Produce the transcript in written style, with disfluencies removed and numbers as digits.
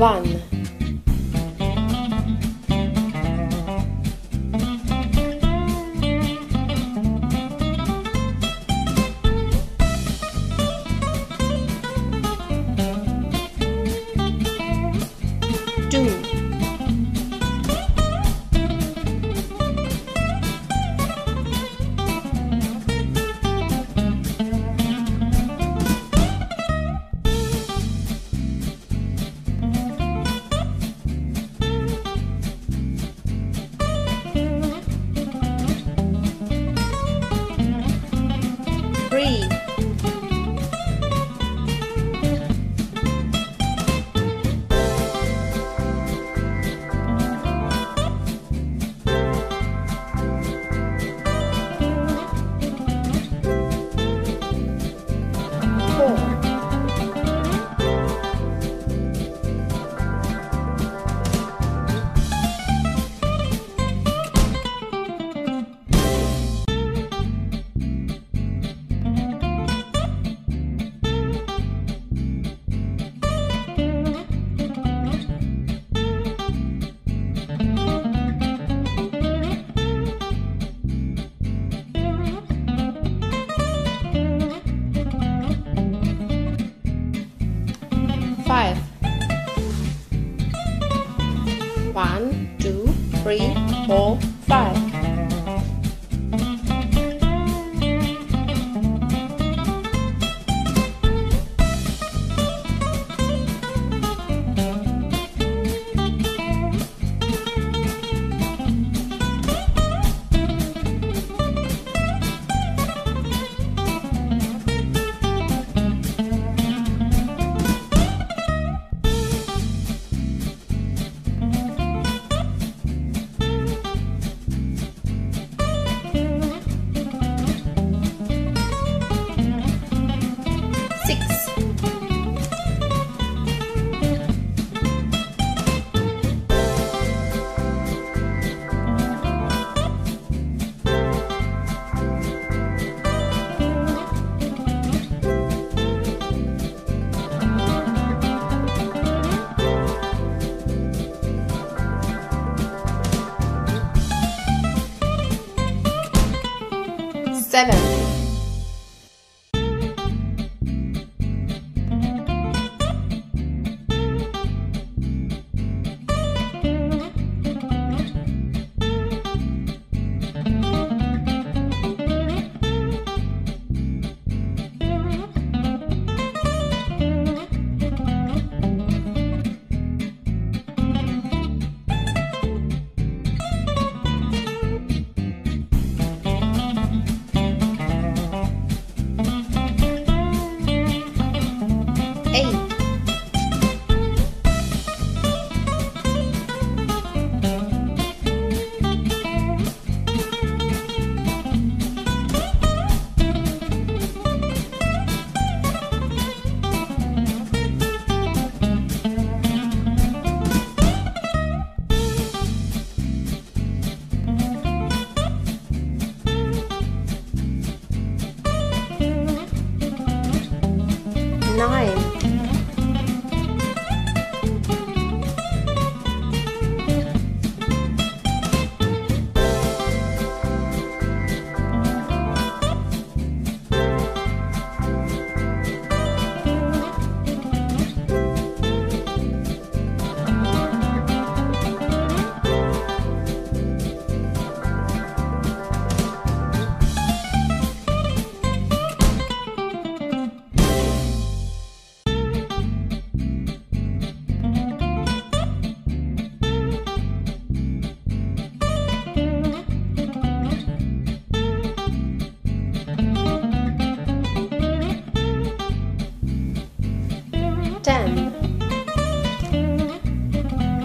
1.